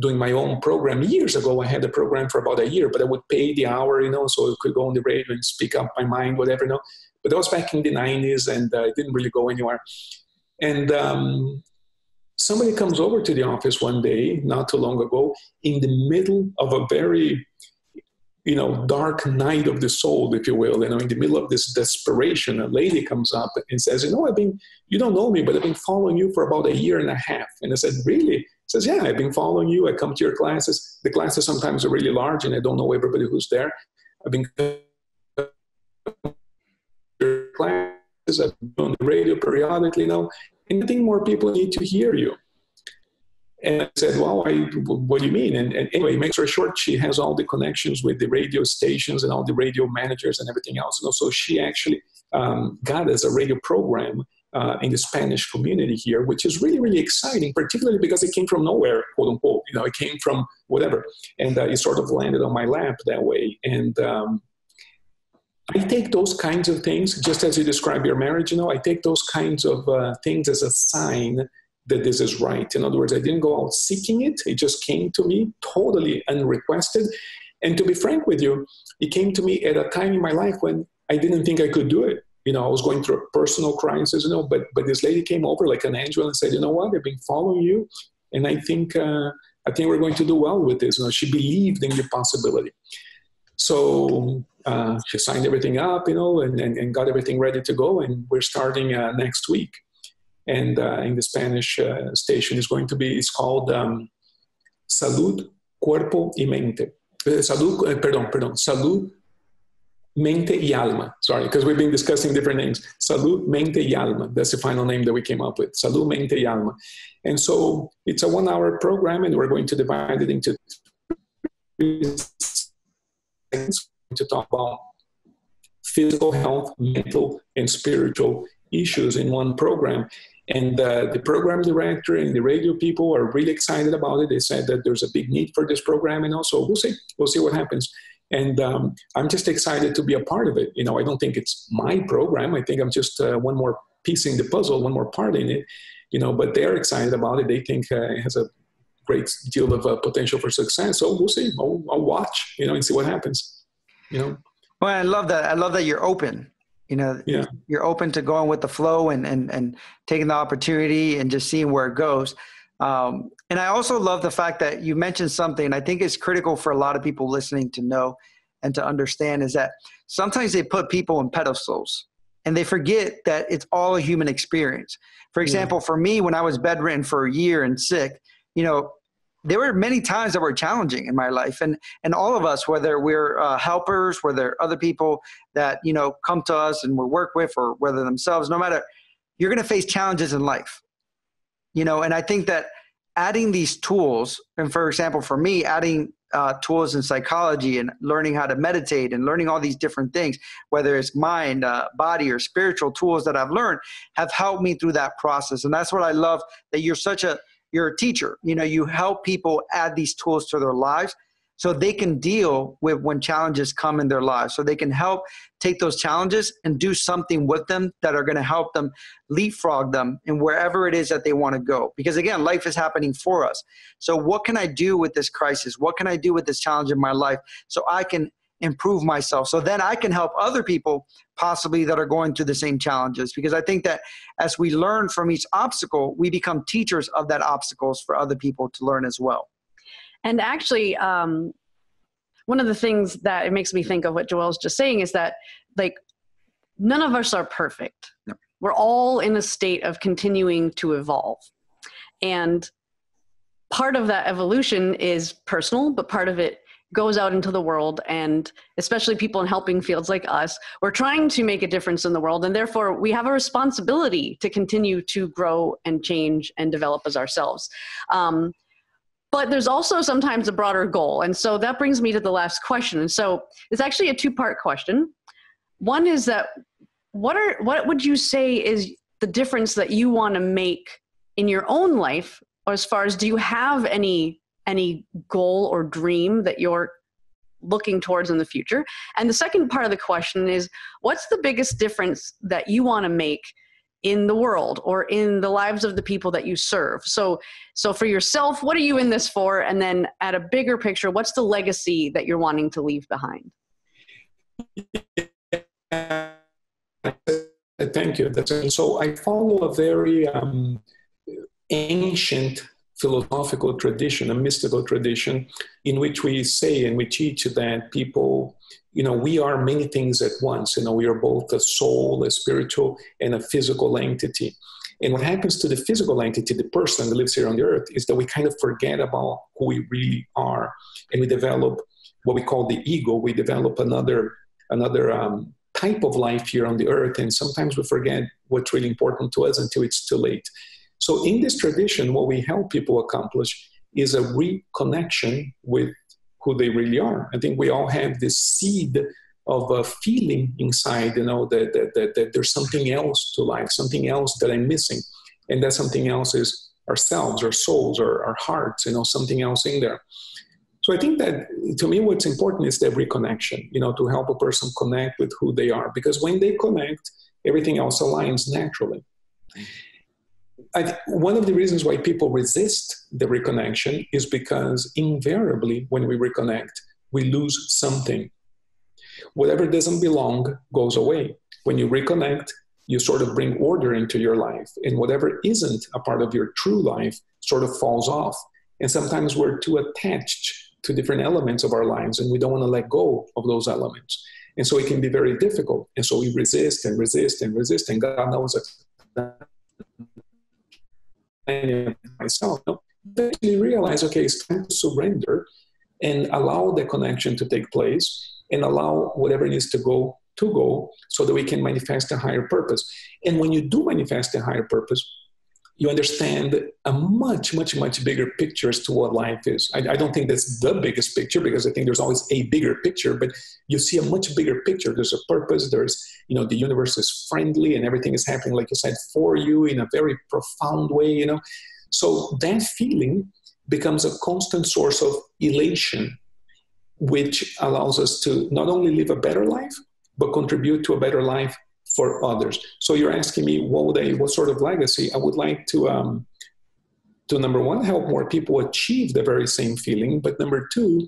doing my own program. Years ago, I had a program for about a year, but I would pay the hour, you know, so I could go on the radio and speak up my mind, whatever, you know. But that was back in the 90s, and it didn't really go anywhere. And somebody comes over to the office one day, not too long ago, in the middle of a very, you know, dark night of the soul, if you will, you know, in the middle of this desperation, a lady comes up and says, you know, you don't know me, but I've been following you for about a year and a half. And I said, really? Says, yeah, I've been following you. I come to your classes. The classes sometimes are really large, and I don't know everybody who's there. I've been to your classes. I've been on the radio periodically, you know, and I think more people need to hear you. And I said, well, what do you mean? And anyway, makes her short. She has all the connections with the radio stations and all the radio managers and everything else. And so she actually got us a radio program in the Spanish community here, which is really, really exciting, particularly because it came from nowhere, quote unquote. You know, it came from whatever. And it sort of landed on my lap that way. And I take those kinds of things, just as you describe your marriage, you know, I take those kinds of things as a sign that this is right. In other words, I didn't go out seeking it. It just came to me totally unrequested. And to be frank with you, it came to me at a time in my life when I didn't think I could do it. You know, I was going through a personal crisis, you know, but this lady came over like an angel and said, you know what, I've been following you. And I think we're going to do well with this. You know, she believed in the possibility. So she signed everything up, you know, and got everything ready to go. And we're starting next week. And in the Spanish station is going to be, it's called Salud, Cuerpo y Mente. Salud, Mente y Alma, sorry, because we've been discussing different names. Salud, Mente y Alma. That's the final name that we came up with. Salud, Mente y Alma. And so it's a 1-hour program, and we're going to divide it into 3 segments to talk about physical health, mental, and spiritual issues in one program. And the program director and the radio people are really excited about it. They said that there's a big need for this program, and also we'll see what happens. And I'm just excited to be a part of it. You know, I don't think it's my program. I think I'm just one more piece in the puzzle, one more part in it, you know, but they're excited about it. They think it has a great deal of potential for success. So we'll see. I'll watch, you know, and see what happens, you know. Well, I love that. I love that you're open. You know, yeah. You're open to going with the flow and taking the opportunity and just seeing where it goes. And I also love the fact that you mentioned something I think is critical for a lot of people listening to know and to understand, is that sometimes they put people on pedestals and they forget that it's all a human experience. For example, for me, when I was bedridden for a year and sick, you know, there were many times that were challenging in my life, and all of us, whether we're helpers, whether other people that, you know, come to us and we work with, or whether themselves, no matter, you're going to face challenges in life. You know, and I think that adding these tools, and for example, for me, adding tools in psychology and learning how to meditate and learning all these different things, whether it's mind, body, or spiritual tools that I've learned, have helped me through that process. And that's what I love, that you're a teacher. You know, you help people add these tools to their lives. so they can deal with when challenges come in their lives. So they can help take those challenges and do something with them that are going to help them leapfrog them and wherever it is that they want to go. Because again, life is happening for us. So what can I do with this crisis? What can I do with this challenge in my life so I can improve myself? So then I can help other people possibly that are going through the same challenges. Because I think that as we learn from each obstacle, we become teachers of that obstacles for other people to learn as well. And actually, one of the things that it makes me think of what Joel's just saying is that, like, none of us are perfect. No. We're all in a state of continuing to evolve. And part of that evolution is personal, but part of it goes out into the world. And especially people in helping fields like us, we're trying to make a difference in the world. And therefore, we have a responsibility to continue to grow and change and develop as ourselves. But there's also sometimes a broader goal. And so that brings me to the last question. And so it's actually a two-part question. One is that what would you say is the difference that you want to make in your own life, or as far as, do you have any goal or dream that you're looking towards in the future? And the second part of the question is, what's the biggest difference that you want to make in the world or in the lives of the people that you serve? So for yourself, what are you in this for? And then at a bigger picture, what's the legacy that you're wanting to leave behind? Thank you. So I follow a very ancient philosophical tradition, a mystical tradition, in which we say and we teach that people, we are many things at once. We are both a soul, a spiritual, and a physical entity. And what happens to the physical entity, the person that lives here on the earth, is that we kind of forget about who we really are. And we develop what we call the ego. We develop another type of life here on the earth. And sometimes we forget what's really important to us until it's too late. So in this tradition, what we help people accomplish is a reconnection with who they really are. I think we all have this seed of a feeling inside, that there's something else to life, something else that I'm missing. And that something else is ourselves, our souls, our hearts, something else in there. So I think that, to me, what's important is that reconnection, to help a person connect with who they are. Because when they connect, everything else aligns naturally. One of the reasons why people resist the reconnection is because invariably when we reconnect, we lose something. Whatever doesn't belong goes away. When you reconnect, you sort of bring order into your life, and whatever isn't a part of your true life sort of falls off. And sometimes we're too attached to different elements of our lives, and we don't want to let go of those elements. And so it can be very difficult. And so we resist and resist and resist, and God knows that. And myself, eventually realize, okay, it's time to surrender and allow the connection to take place and allow whatever needs to go so that we can manifest a higher purpose. And when you do manifest a higher purpose, you understand a much, much, much bigger picture as to what life is. I don't think that's the biggest picture, because I think there's always a bigger picture, but you see a much bigger picture. There's a purpose. There's, the universe is friendly and everything is happening, like you said, for you in a very profound way, So that feeling becomes a constant source of elation, which allows us to not only live a better life, but contribute to a better life for others. So you're asking me what sort of legacy? I would like to number one, help more people achieve the very same feeling, but number two,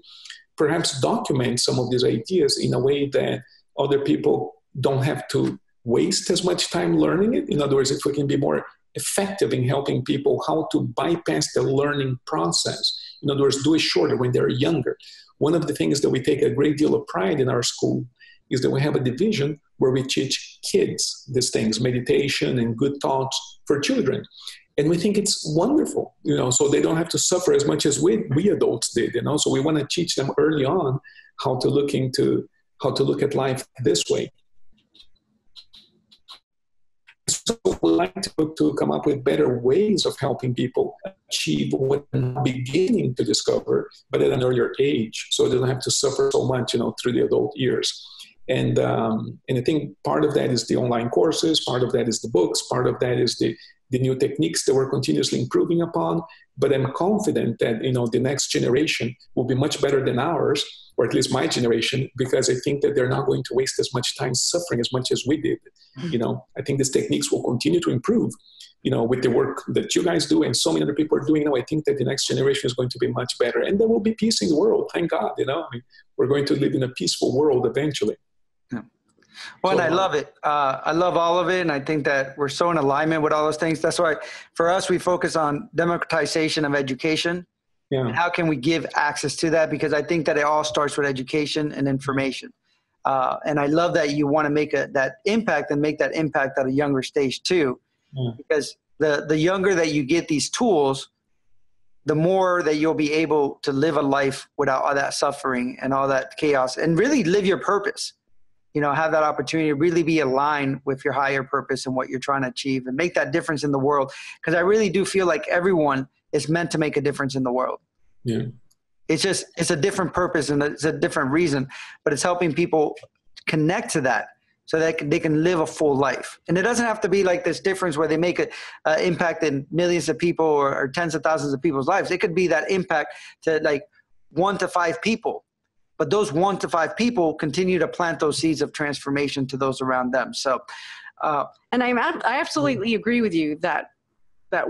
perhaps document some of these ideas in a way that other people don't have to waste as much time learning it. In other words, if we can be more effective in helping people how to bypass the learning process. In other words, do it shorter when they're younger. One of the things that we take a great deal of pride in our school is that we have a division where we teach kids these things, meditation and good thoughts for children. And we think it's wonderful, so they don't have to suffer as much as we adults did, So we want to teach them early on how to look at life this way. So we like to come up with better ways of helping people achieve what they're beginning to discover, but at an earlier age, so they don't have to suffer so much, through the adult years. And I think part of that is the online courses, part of that is the books, part of that is the new techniques that we're continuously improving upon. But I'm confident that, you know, the next generation will be much better than ours, or at least my generation, because I think that they're not going to waste as much time suffering as much as we did. Mm-hmm. You know, I think these techniques will continue to improve, you know, with the work that you guys do and so many other people are doing now. I think that the next generation is going to be much better, and there will be peace in the world. Thank God, you know, I mean, we're going to live in a peaceful world eventually. Yeah. Well, and I love it. I love all of it. And I think that we're so in alignment with all those things. That's why for us, we focus on democratization of education. Yeah. And how can we give access to that? Because I think that it all starts with education and information. And I love that you want to make that impact, and make that impact at a younger stage too. Yeah. Because the younger that you get these tools, the more that you'll be able to live a life without all that suffering and all that chaos, and really live your purpose. You know, have that opportunity to really be aligned with your higher purpose and what you're trying to achieve, and make that difference in the world. Because I really do feel like everyone is meant to make a difference in the world. Yeah. It's just, it's a different purpose and it's a different reason, but it's helping people connect to that so that they can live a full life. And it doesn't have to be like this difference where they make an impact in millions of people or tens of thousands of people's lives. It could be that impact to like 1 to 5 people. But those 1 to 5 people continue to plant those seeds of transformation to those around them. So, and I absolutely agree with you that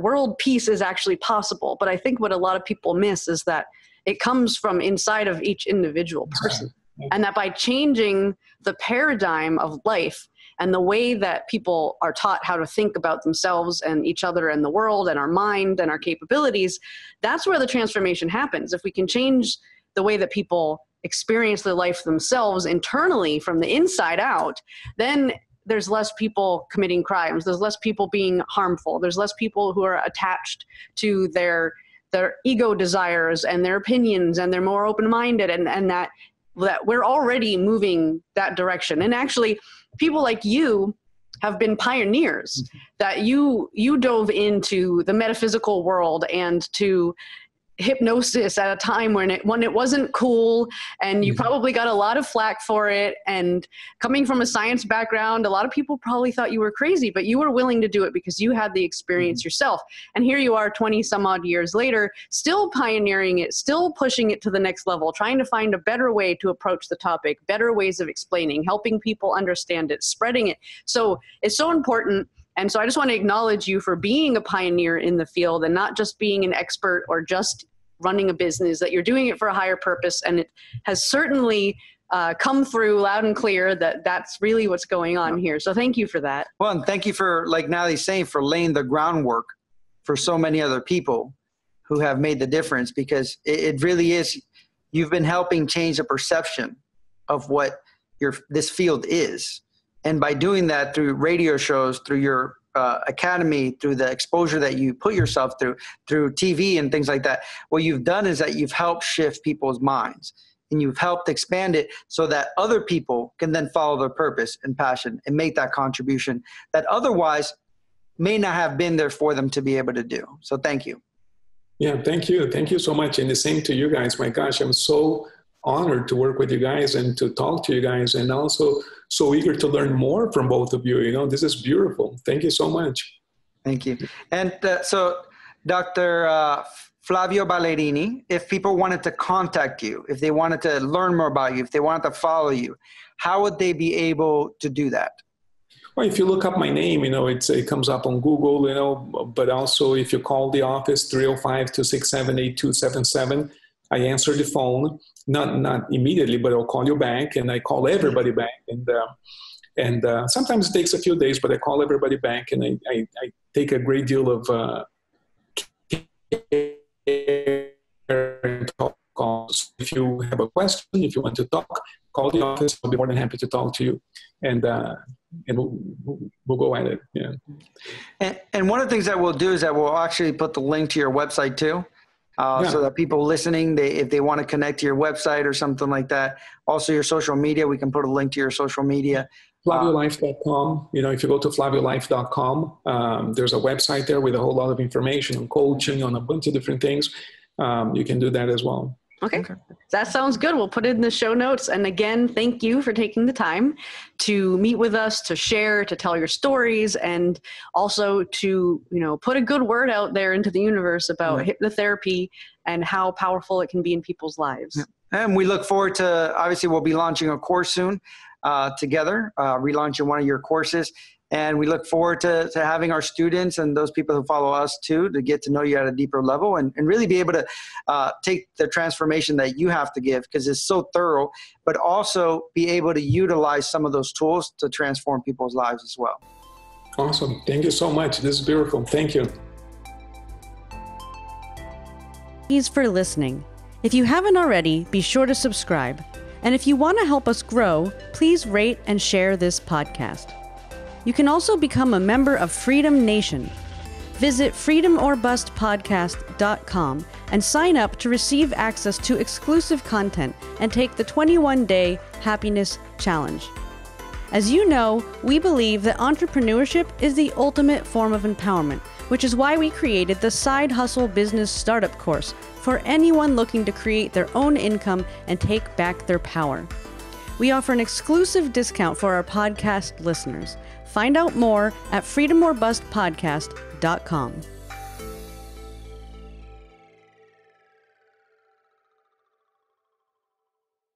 world peace is actually possible. But I think what a lot of people miss is that it comes from inside of each individual person. Right. And that by changing the paradigm of life and the way that people are taught how to think about themselves and each other and the world and our mind and our capabilities, that's where the transformation happens. If we can change the way that people experience their life themselves internally from the inside out, then there's less people committing crimes. There's less people being harmful. There's less people who are attached to their ego desires and their opinions, and they're more open-minded, and that we're already moving that direction. And actually, people like you have been pioneers, that you dove into the metaphysical world and to hypnosis at a time when it wasn't cool, and you probably got a lot of flack for it. And coming from a science background, a lot of people probably thought you were crazy, but you were willing to do it because you had the experience yourself. And here you are 20 some odd years later, still pioneering it, still pushing it to the next level, trying to find a better way to approach the topic, better ways of explaining, helping people understand it, spreading it. So it's so important. And so I just want to acknowledge you for being a pioneer in the field, and not just being an expert or just running a business, that you're doing it for a higher purpose. And it has certainly come through loud and clear that that's really what's going on here. So thank you for that. Well, and thank you for, like Natalie's saying, for laying the groundwork for so many other people who have made the difference, because it really is, you've been helping change the perception of what this field is. And by doing that through radio shows, through your academy, through the exposure that you put yourself through TV and things like that, what you've done is that you've helped shift people's minds, and you've helped expand it so that other people can then follow their purpose and passion and make that contribution that otherwise may not have been there for them to be able to do. So thank you. Yeah, thank you. Thank you so much. And the same to you guys. My gosh, I'm so honored to work with you guys and to talk to you guys, and also so eager to learn more from both of you. You know, this is beautiful. Thank you so much. Thank you. And so Dr. Flavio Balerini, if people wanted to contact you, if they wanted to learn more about you, if they wanted to follow you, how would they be able to do that? Well, if you look up my name, you know, it comes up on Google, you know, but also if you call the office, 305-267-8277, I answer the phone, not immediately, but I'll call you back, and I call everybody back. And sometimes it takes a few days, but I call everybody back, and I take a great deal of care. Calls. If you have a question, if you want to talk, call the office. I'll be more than happy to talk to you, and we'll go at it. Yeah. And one of the things that we'll do is that we'll actually put the link to your website too. So that people listening, if they want to connect to your website or something like that, also your social media, we can put a link to your social media. FlavioLife.com. You know, if you go to FlavioLife.com, there's a website there with a whole lot of information on coaching, on a bunch of different things. You can do that as well. Okay. That sounds good. We'll put it in the show notes. And again, thank you for taking the time to meet with us, to share, to tell your stories, and also to, you know, put a good word out there into the universe about hypnotherapy and how powerful it can be in people's lives. Yeah. And we look forward to, obviously, we'll be launching a course soon together, relaunching one of your courses. And we look forward to having our students and those people who follow us too to get to know you at a deeper level and really be able to take the transformation that you have to give, because it's so thorough, but also be able to utilize some of those tools to transform people's lives as well. Awesome. Thank you so much. This is beautiful. Thank you. Thanks for listening. If you haven't already, be sure to subscribe. And if you want to help us grow, please rate and share this podcast. You can also become a member of Freedom Nation. Visit freedomorbustpodcast.com and sign up to receive access to exclusive content and take the 21-day happiness challenge. As you know, we believe that entrepreneurship is the ultimate form of empowerment, which is why we created the Side Hustle Business Startup course for anyone looking to create their own income and take back their power. We offer an exclusive discount for our podcast listeners. Find out more at freedomorbustpodcast.com.